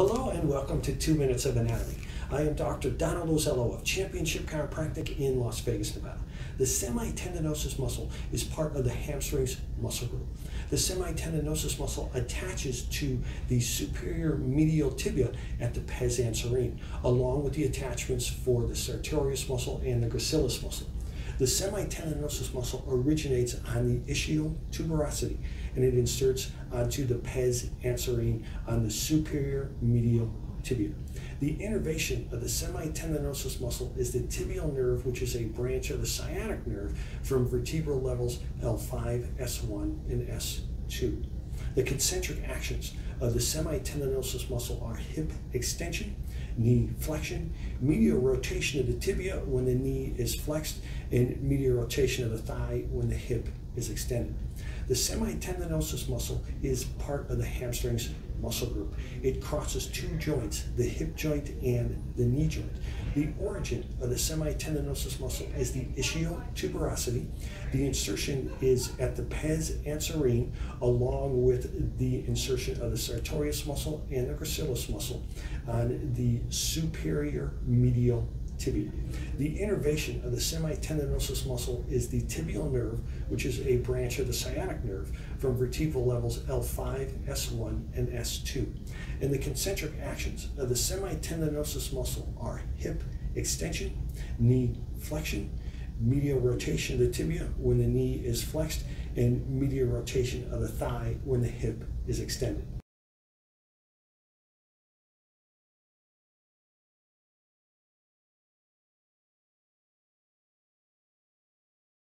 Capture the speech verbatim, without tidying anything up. Hello and welcome to Two Minutes of Anatomy. I am Doctor Donald Ozello of Championship Chiropractic in Las Vegas, Nevada. The semitendinosus muscle is part of the hamstrings muscle group. The semitendinosus muscle attaches to the superior medial tibia at the pes anserine, along with the attachments for the sartorius muscle and the gracilis muscle. The semitendinosus muscle originates on the ischial tuberosity, and it inserts onto the pes anserine on the superior medial tibia. The innervation of the semitendinosus muscle is the tibial nerve, which is a branch of the sciatic nerve from vertebral levels L five, S one, and S two. The concentric actions of the semitendinosus muscle are hip extension, knee flexion, medial rotation of the tibia when the knee is flexed, and medial rotation of the thigh when the hip is extended. The semitendinosus muscle is part of the hamstrings muscle group. It crosses two joints, the hip joint and the knee joint. The origin of the semitendinosus muscle is the ischial tuberosity. The insertion is at the pes anserine, along with the insertion of the sartorius muscle and the gracilis muscle on the superior medial tibia. The innervation of the semitendinosus muscle is the tibial nerve, which is a branch of the sciatic nerve from vertebral levels L five, S one, and S two. And the concentric actions of the semitendinosus muscle are hip extension, knee flexion, medial rotation of the tibia when the knee is flexed, and medial rotation of the thigh when the hip is extended.